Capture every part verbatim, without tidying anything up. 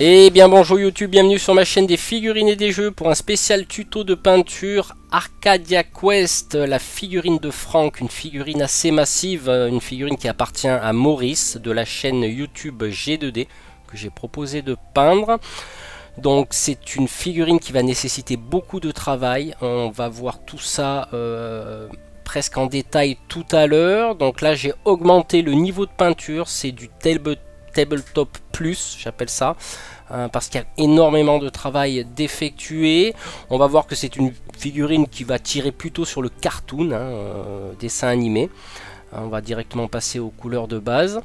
Et bien bonjour YouTube, bienvenue sur ma chaîne des figurines et des jeux pour un spécial tuto de peinture Arcadia Quest, la figurine de Frank, une figurine assez massive, une figurine qui appartient à Maurice de la chaîne YouTube G deux D que j'ai proposé de peindre. Donc c'est une figurine qui va nécessiter beaucoup de travail, on va voir tout ça euh, presque en détail tout à l'heure. Donc là j'ai augmenté le niveau de peinture, c'est du tabletop. Tabletop plus, j'appelle ça, hein, parce qu'il y a énormément de travail d'effectuer. On va voir que c'est une figurine qui va tirer plutôt sur le cartoon, hein, euh, dessin animé. On va directement passer aux couleurs de base.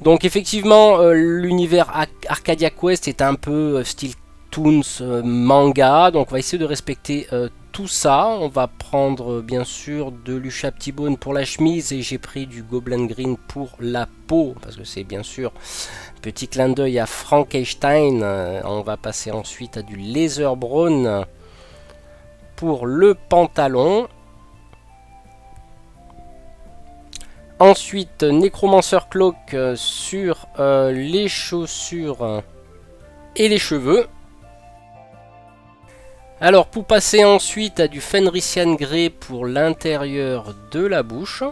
Donc effectivement, euh, l'univers Arcadia Quest est un peu euh, style toons, euh, manga, donc on va essayer de respecter euh, tout ça. On va prendre bien sûr de l'Ucha Petitbone pour la chemise et j'ai pris du Goblin Green pour la peau parce que c'est bien sûr petit clin d'œil à Frankenstein. On va passer ensuite à du Laser Brown pour le pantalon. Ensuite Necromancer Cloak sur euh, les chaussures et les cheveux. Alors pour passer ensuite à du Fenrician Grey pour l'intérieur de la bouche.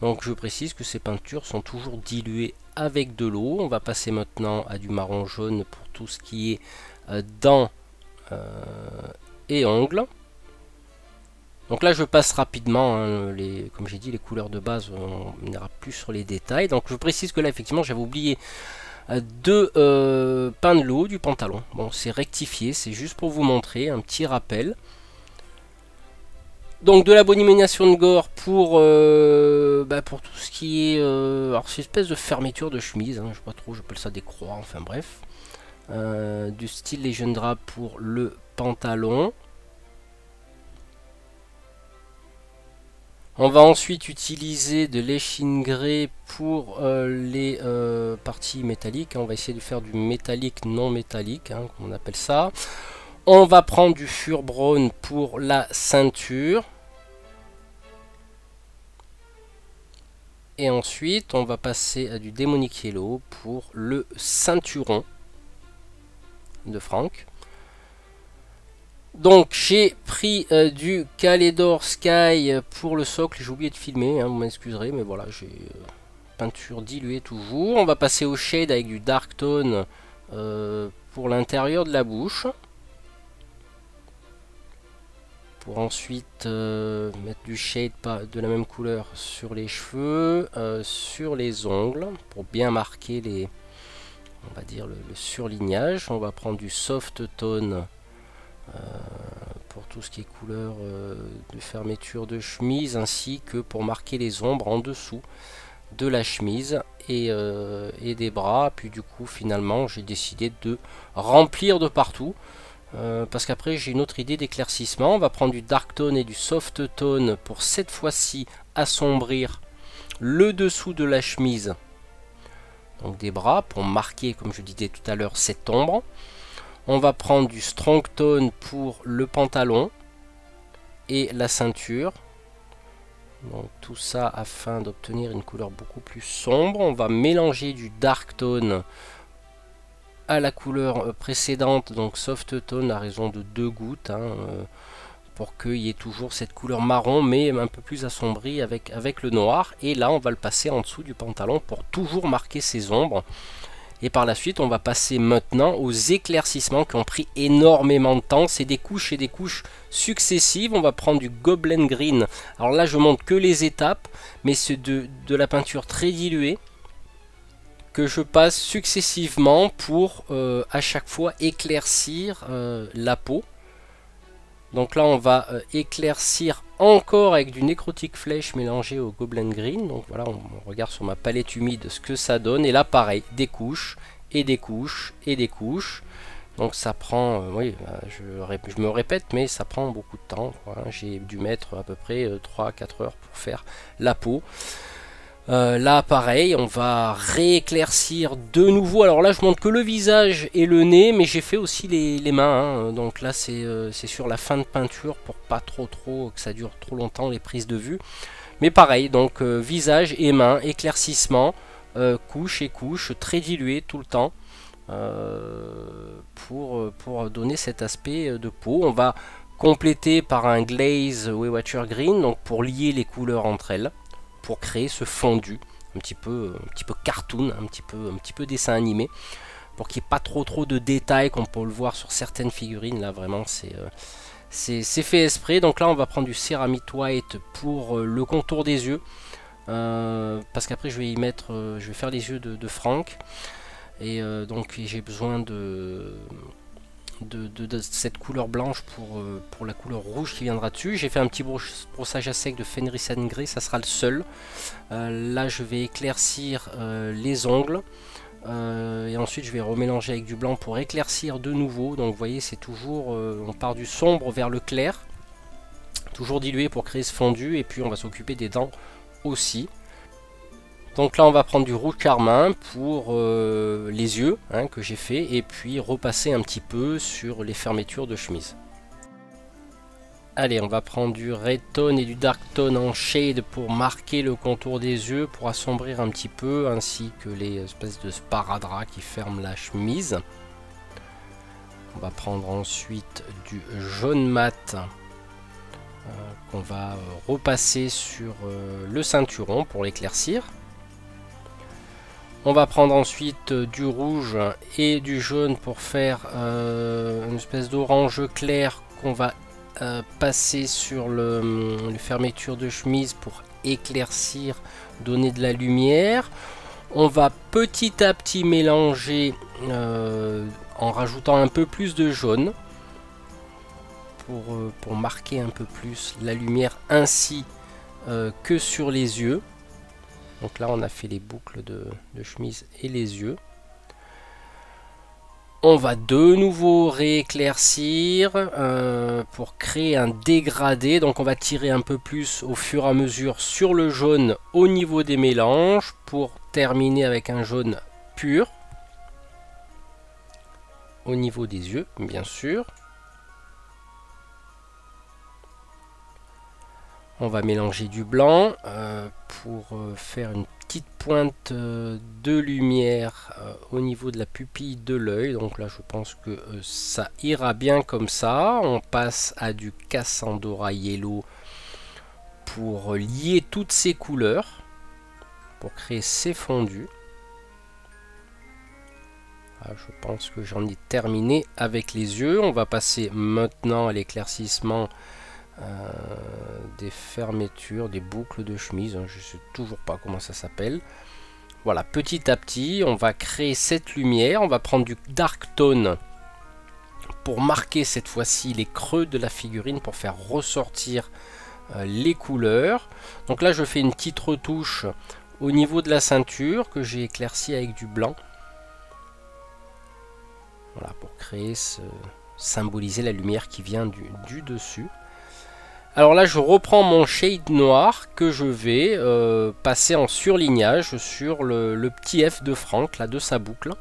Donc je précise que ces peintures sont toujours diluées avec de l'eau. On va passer maintenant à du marron jaune pour tout ce qui est dents et ongles. Donc là je passe rapidement, hein, les, comme j'ai dit les couleurs de base, on n'ira plus sur les détails. Donc je précise que là effectivement j'avais oublié de euh, peindre le haut du pantalon. Bon, c'est rectifié, c'est juste pour vous montrer un petit rappel. Donc de la bonimination de gore pour euh, bah pour tout ce qui est euh, alors c'est une espèce de fermeture de chemise, hein, je sais pas trop, j'appelle ça des croix, enfin bref, euh, du style Legendra pour le pantalon. On va ensuite utiliser de l'échine grey pour euh, les euh, parties métalliques. On va essayer de faire du métallique non métallique, hein, comme on appelle ça. On va prendre du Fur Brown pour la ceinture. Et ensuite, on va passer à du Démonique Yellow pour le ceinturon de Frank. Donc j'ai pris euh, du Caledor Sky pour le socle, j'ai oublié de filmer, hein, vous m'excuserez, mais voilà, j'ai euh, peinture diluée toujours. On va passer au shade avec du Dark Tone euh, pour l'intérieur de la bouche. Pour ensuite euh, mettre du shade de la même couleur sur les cheveux, euh, sur les ongles, pour bien marquer les, on va dire le, le surlignage. On va prendre du Soft Tone. Euh, pour tout ce qui est couleur euh, de fermeture de chemise ainsi que pour marquer les ombres en dessous de la chemise et, euh, et des bras. Puis du coup finalement j'ai décidé de remplir de partout euh, parce qu'après j'ai une autre idée d'éclaircissement. On va prendre du Dark Tone et du Soft Tone pour cette fois-ci assombrir le dessous de la chemise, donc des bras, pour marquer comme je disais tout à l'heure cette ombre. On va prendre du Strong Tone pour le pantalon et la ceinture. Donc tout ça afin d'obtenir une couleur beaucoup plus sombre. On va mélanger du Dark Tone à la couleur précédente, donc Soft Tone à raison de deux gouttes, hein, pour qu'il y ait toujours cette couleur marron mais un peu plus assombrie avec, avec le noir. Et là on va le passer en dessous du pantalon pour toujours marquer ses ombres. Et par la suite, on va passer maintenant aux éclaircissements qui ont pris énormément de temps. C'est des couches et des couches successives. On va prendre du Goblin Green. Alors là, je montre que les étapes, mais c'est de, de la peinture très diluée que je passe successivement pour euh, à chaque fois éclaircir euh, la peau. Donc là, on va euh, éclaircir encore avec du Necrotic Flesh mélangé au Goblin Green. Donc voilà, on, on regarde sur ma palette humide ce que ça donne. Et là, pareil, des couches, et des couches, et des couches. Donc ça prend, euh, oui, je, je me répète, mais ça prend beaucoup de temps. Voilà, j'ai dû mettre à peu près euh, trois à quatre heures pour faire la peau. Euh, là pareil, on va rééclaircir de nouveau. Alors là je montre que le visage et le nez, mais j'ai fait aussi les, les mains, hein. Donc là c'est euh, sur la fin de peinture pour pas trop trop que ça dure trop longtemps les prises de vue. Mais pareil, donc euh, visage et mains, éclaircissement, euh, couche et couche, très diluée tout le temps, euh, pour, pour donner cet aspect de peau. On va compléter par un glaze Waywater Green, donc pour lier les couleurs entre elles, pour créer ce fondu, un petit peu, un petit peu cartoon, un petit peu, un petit peu dessin animé, pour qu'il n'y ait pas trop trop de détails qu'on peut le voir sur certaines figurines. Là vraiment c'est euh, c'est fait exprès. Donc là on va prendre du Ceramite White pour euh, le contour des yeux, euh, parce qu'après je vais y mettre, euh, je vais faire les yeux de, de Frank, et euh, donc j'ai besoin de de, de de cette couleur blanche pour, euh, pour la couleur rouge qui viendra dessus. J'ai fait un petit brossage à sec de Fenris and Grey, ça sera le seul. Euh, là je vais éclaircir euh, les ongles. Euh, et ensuite je vais remélanger avec du blanc pour éclaircir de nouveau. Donc vous voyez, c'est toujours euh, on part du sombre vers le clair, toujours dilué pour créer ce fondu. Et puis on va s'occuper des dents aussi. Donc là on va prendre du rouge carmin pour euh, les yeux, hein, que j'ai fait, et puis repasser un petit peu sur les fermetures de chemise. Allez, on va prendre du red tone et du dark tone en shade pour marquer le contour des yeux, pour assombrir un petit peu, ainsi que les espèces de sparadrap qui ferment la chemise. On va prendre ensuite du jaune mat euh, qu'on va repasser sur euh, le ceinturon pour l'éclaircir. On va prendre ensuite du rouge et du jaune pour faire euh, une espèce d'orange clair qu'on va Euh, passer sur le, les fermetures de chemise pour éclaircir, donner de la lumière. On va petit à petit mélanger euh, en rajoutant un peu plus de jaune pour, euh, pour marquer un peu plus la lumière, ainsi euh, que sur les yeux. Donc là on a fait les boucles de, de chemise et les yeux. On va de nouveau rééclaircir euh, pour créer un dégradé. Donc on va tirer un peu plus au fur et à mesure sur le jaune au niveau des mélanges pour terminer avec un jaune pur au niveau des yeux, bien sûr. On va mélanger du blanc euh, pour faire une petite pointe de lumière euh, au niveau de la pupille de l'œil. Donc là je pense que euh, ça ira bien comme ça. On passe à du Cassandora Yellow pour lier toutes ces couleurs, pour créer ces fondus. Là, je pense que j'en ai terminé avec les yeux. On va passer maintenant à l'éclaircissement Euh, des fermetures, des boucles de chemise, hein, je sais toujours pas comment ça s'appelle. Voilà, petit à petit on va créer cette lumière. On va prendre du dark tone pour marquer cette fois-ci les creux de la figurine, pour faire ressortir euh, les couleurs. Donc là je fais une petite retouche au niveau de la ceinture que j'ai éclaircie avec du blanc, voilà, pour créer ce, symboliser la lumière qui vient du, du dessus. Alors là je reprends mon shade noir que je vais euh, passer en surlignage sur le, le petit F de Frank, là, de sa boucle.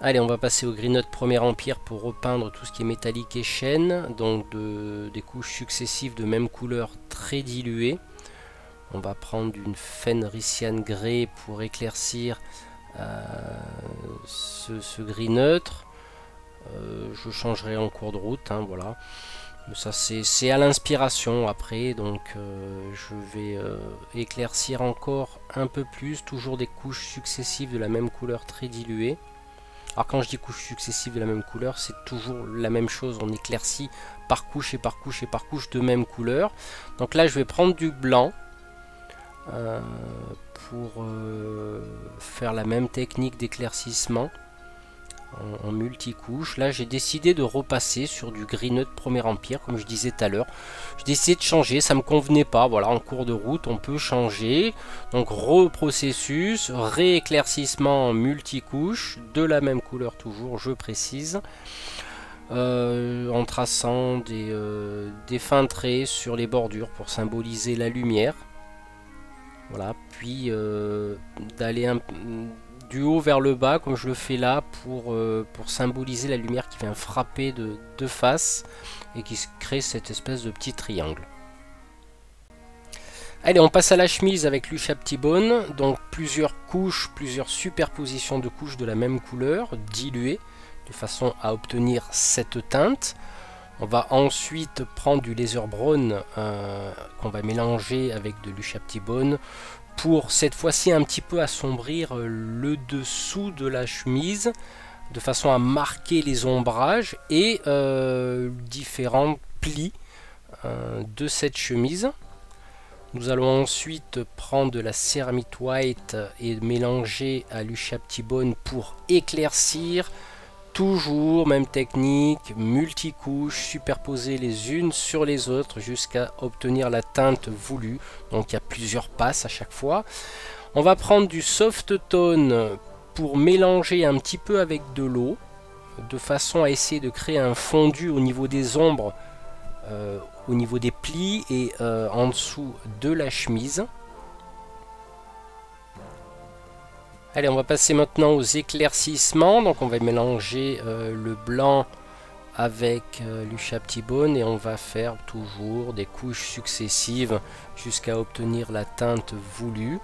Allez, on va passer au Green Note Premier Empire pour repeindre tout ce qui est métallique et chêne, donc de, des couches successives de même couleur très diluées. On va prendre une Fenrician Grey pour éclaircir Euh, ce, ce gris neutre. Euh, je changerai en cours de route, hein, voilà. Mais ça c'est à l'inspiration après. Donc euh, je vais euh, éclaircir encore un peu plus, toujours des couches successives de la même couleur très diluée. Alors quand je dis couches successives de la même couleur, c'est toujours la même chose, on éclaircit par couche et par couche et par couche de même couleur. Donc là je vais prendre du blanc euh, pour euh, faire la même technique d'éclaircissement en, en multicouche. Là j'ai décidé de repasser sur du green de Premier Empire, comme je disais tout à l'heure. J'ai décidé de changer, ça me convenait pas, voilà, en cours de route on peut changer. Donc reprocessus, rééclaircissement en multicouche, de la même couleur toujours, je précise, euh, en traçant des, euh, des fins traits sur les bordures pour symboliser la lumière. Voilà, puis euh, d'aller du haut vers le bas, comme je le fais là, pour, euh, pour symboliser la lumière qui vient frapper de, de face et qui crée cette espèce de petit triangle. Allez, on passe à la chemise avec Lucia Petitbone. Donc plusieurs couches, plusieurs superpositions de couches de la même couleur, diluées, de façon à obtenir cette teinte. On va ensuite prendre du laser brown euh, qu'on va mélanger avec de Lucia Petitbone pour cette fois-ci un petit peu assombrir le dessous de la chemise, de façon à marquer les ombrages et euh, différents plis euh, de cette chemise. Nous allons ensuite prendre de la céramite white et mélanger à Lucia Petitbone pour éclaircir. Toujours même technique, multicouches, superposer les unes sur les autres jusqu'à obtenir la teinte voulue. Donc il y a plusieurs passes à chaque fois. On va prendre du soft tone pour mélanger un petit peu avec de l'eau, de façon à essayer de créer un fondu au niveau des ombres, Euh, au niveau des plis et euh, en dessous de la chemise. Allez, on va passer maintenant aux éclaircissements. Donc on va mélanger euh, le blanc avec euh, Lucia Petitbone et on va faire toujours des couches successives jusqu'à obtenir la teinte voulue.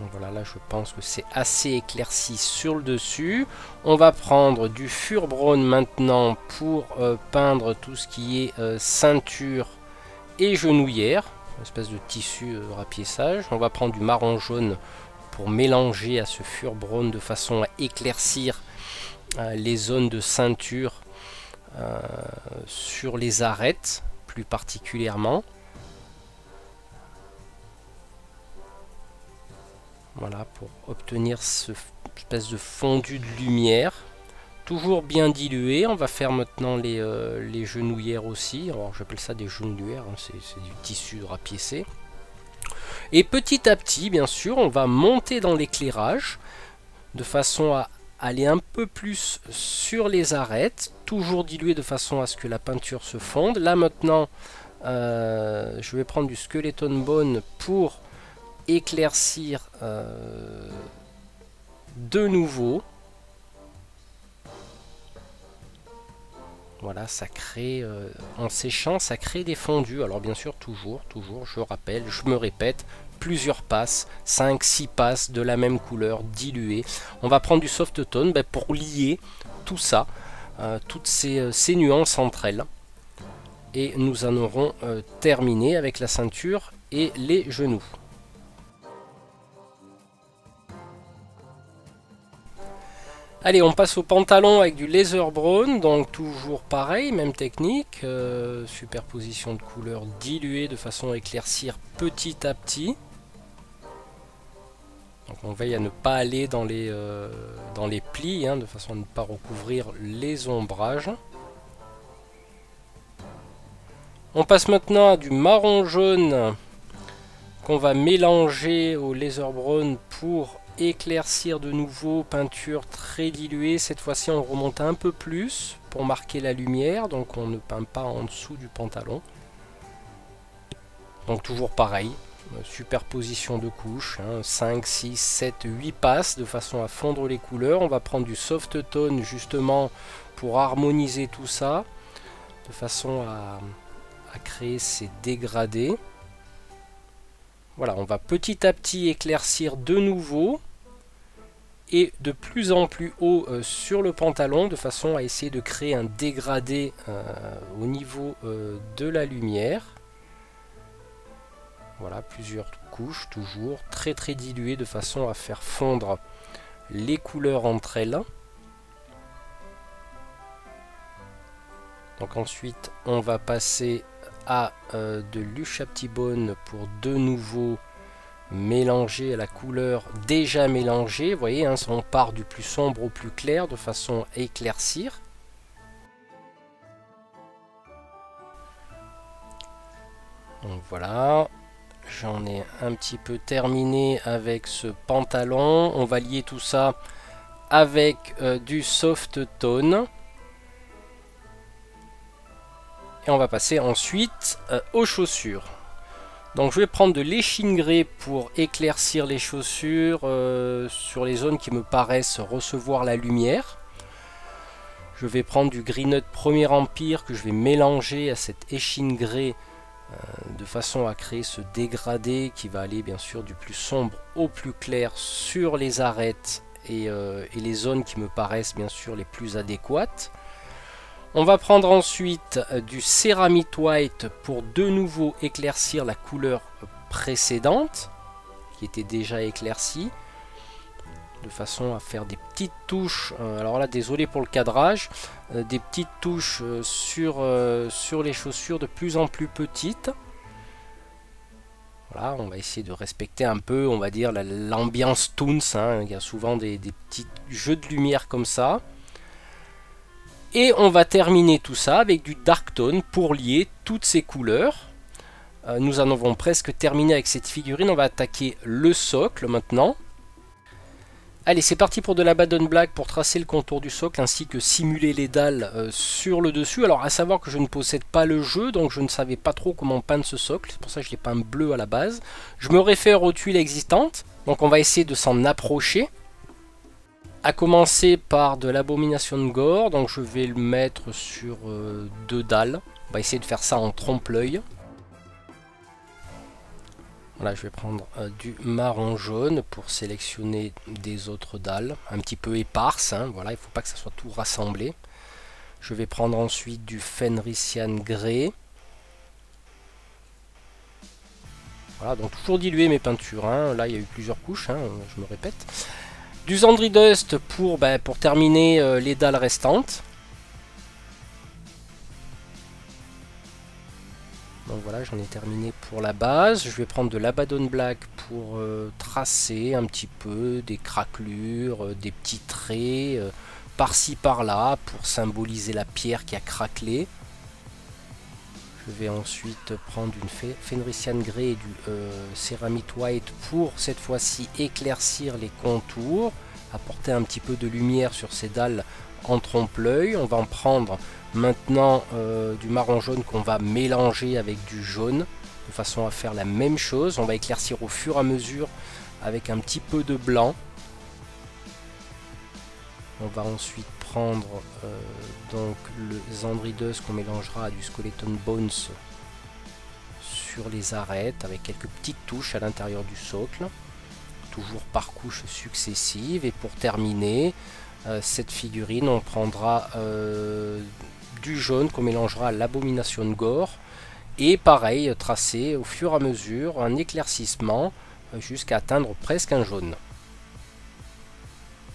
Donc voilà, là je pense que c'est assez éclairci sur le dessus. On va prendre du fur brown maintenant pour euh, peindre tout ce qui est euh, ceinture et genouillère, une espèce de tissu euh, rapiessage. On va prendre du marron jaune pour mélanger à ce fur brown de façon à éclaircir euh, les zones de ceinture euh, sur les arêtes plus particulièrement. Voilà, pour obtenir cette espèce de fondu de lumière. Toujours bien dilué. On va faire maintenant les, euh, les genouillères aussi. Alors j'appelle ça des genouillères, hein, c'est du tissu rapiécé. Et petit à petit, bien sûr, on va monter dans l'éclairage de façon à aller un peu plus sur les arêtes. Toujours dilué de façon à ce que la peinture se fonde. Là maintenant, euh, je vais prendre du skeleton bone pour éclaircir euh, de nouveau. Voilà, ça crée euh, en séchant, ça crée des fondus. Alors bien sûr, toujours toujours je rappelle, je me répète, plusieurs passes, cinq six passes de la même couleur diluée. On va prendre du soft tone ben, pour lier tout ça, euh, toutes ces, ces nuances entre elles, et nous en aurons euh, terminé avec la ceinture et les genoux. Allez, on passe au pantalon avec du laser brown, donc toujours pareil, même technique, euh, superposition de couleurs diluée de façon à éclaircir petit à petit. Donc on veille à ne pas aller dans les, euh, dans les plis, hein, de façon à ne pas recouvrir les ombrages. On passe maintenant à du marron jaune qu'on va mélanger au laser brown pour éclaircir de nouveau, peinture très diluée. Cette fois-ci on remonte un peu plus pour marquer la lumière, donc on ne peint pas en dessous du pantalon. Donc toujours pareil, superposition de couches, hein, cinq, six, sept, huit passes de façon à fondre les couleurs. On va prendre du soft tone justement pour harmoniser tout ça, de façon à, à créer ces dégradés. Voilà, on va petit à petit éclaircir de nouveau et de plus en plus haut euh, sur le pantalon, de façon à essayer de créer un dégradé euh, au niveau euh, de la lumière. Voilà, plusieurs couches, toujours très très diluées, de façon à faire fondre les couleurs entre elles. Donc ensuite, on va passer à euh, de Lucia Petitbone pour de nouveau mélanger à la couleur déjà mélangée. Vous voyez, hein, on part du plus sombre au plus clair de façon à éclaircir. Donc voilà, j'en ai un petit peu terminé avec ce pantalon. On va lier tout ça avec euh, du soft tone. Et on va passer ensuite euh, aux chaussures. Donc je vais prendre de l'échingré pour éclaircir les chaussures euh, sur les zones qui me paraissent recevoir la lumière. Je vais prendre du Greenut Premier Empire que je vais mélanger à cet échingré euh, de façon à créer ce dégradé qui va aller bien sûr du plus sombre au plus clair sur les arêtes et, euh, et les zones qui me paraissent bien sûr les plus adéquates. On va prendre ensuite du Ceramite White pour de nouveau éclaircir la couleur précédente qui était déjà éclaircie, de façon à faire des petites touches, alors là désolé pour le cadrage, des petites touches sur, sur les chaussures de plus en plus petites. Voilà, on va essayer de respecter un peu, on va dire, l'ambiance Toons, hein, il y a souvent des, des petits jeux de lumière comme ça. Et on va terminer tout ça avec du Dark Tone pour lier toutes ces couleurs. Euh, nous en avons presque terminé avec cette figurine, on va attaquer le socle maintenant. Allez, c'est parti pour de la Badon Black pour tracer le contour du socle ainsi que simuler les dalles euh, sur le dessus. Alors à savoir que je ne possède pas le jeu, donc je ne savais pas trop comment peindre ce socle, c'est pour ça que je l'ai peint bleu à la base. Je me réfère aux tuiles existantes, donc on va essayer de s'en approcher. À commencer par de l'abomination de gore, donc je vais le mettre sur euh, deux dalles. On va essayer de faire ça en trompe-l'œil. Voilà, je vais prendre euh, du marron jaune pour sélectionner des autres dalles, un petit peu éparses, hein, voilà, il ne faut pas que ça soit tout rassemblé. Je vais prendre ensuite du Fenrician Grey. Voilà, donc toujours diluer mes peintures, hein. Là il y a eu plusieurs couches, hein, je me répète. Du Zandri Dust pour, ben, pour terminer euh, les dalles restantes. Donc voilà, j'en ai terminé pour la base. Je vais prendre de l'Abaddon Black pour euh, tracer un petit peu des craquelures, euh, des petits traits euh, par-ci par-là pour symboliser la pierre qui a craquelé. Je vais ensuite prendre une Fenrician Grey et du euh, Ceramite White pour cette fois-ci éclaircir les contours, apporter un petit peu de lumière sur ces dalles en trompe-l'œil. On va en prendre maintenant euh, du marron jaune qu'on va mélanger avec du jaune de façon à faire la même chose. On va éclaircir au fur et à mesure avec un petit peu de blanc. On va ensuite prendre euh, donc le Zandrideus qu'on mélangera à du Skeleton Bones sur les arêtes avec quelques petites touches à l'intérieur du socle, toujours par couches successives. Et pour terminer euh, cette figurine, on prendra euh, du jaune qu'on mélangera à l'abomination de gore et pareil, tracer au fur et à mesure un éclaircissement jusqu'à atteindre presque un jaune.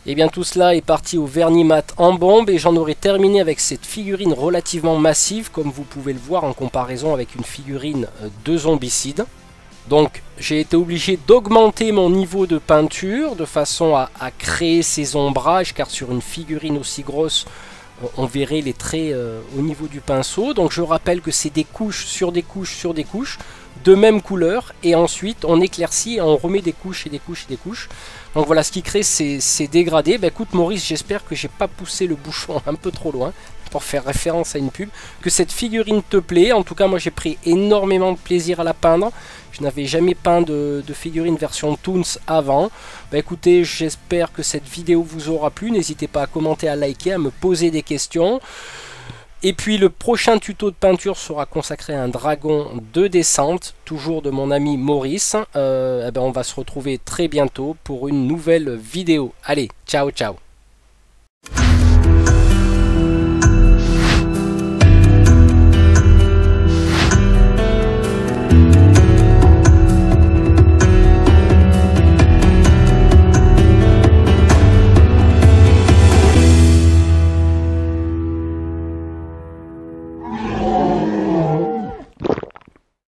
Et bien tout cela est parti au vernis mat en bombe et j'en aurais terminé avec cette figurine relativement massive comme vous pouvez le voir en comparaison avec une figurine de zombicide. Donc j'ai été obligé d'augmenter mon niveau de peinture de façon à, à créer ces ombrages car sur une figurine aussi grosse on verrait les traits euh, au niveau du pinceau. Donc je rappelle que c'est des couches sur des couches sur des couches de même couleur et ensuite on éclaircit et on remet des couches et des couches et des couches. Donc voilà ce qui crée ces, ces dégradés. Ben écoute Maurice, j'espère que j'ai pas poussé le bouchon un peu trop loin pour faire référence à une pub, que cette figurine te plaît. En tout cas moi j'ai pris énormément de plaisir à la peindre, je n'avais jamais peint de, de figurine version Toons avant. Bah écoutez, j'espère que cette vidéo vous aura plu, n'hésitez pas à commenter, à liker, à me poser des questions. Et puis le prochain tuto de peinture sera consacré à un dragon de descente, toujours de mon ami Maurice. Euh, eh ben on va se retrouver très bientôt pour une nouvelle vidéo. Allez, ciao ciao.